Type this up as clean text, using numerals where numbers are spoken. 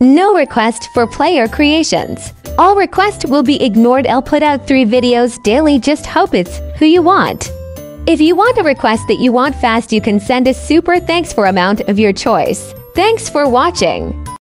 No request for player creations. All requests will be ignored. I'll put out 3 videos daily. Just hope it's who you want. If you want a request that you want fast, you can send a super thanks for amount of your choice. Thanks for watching.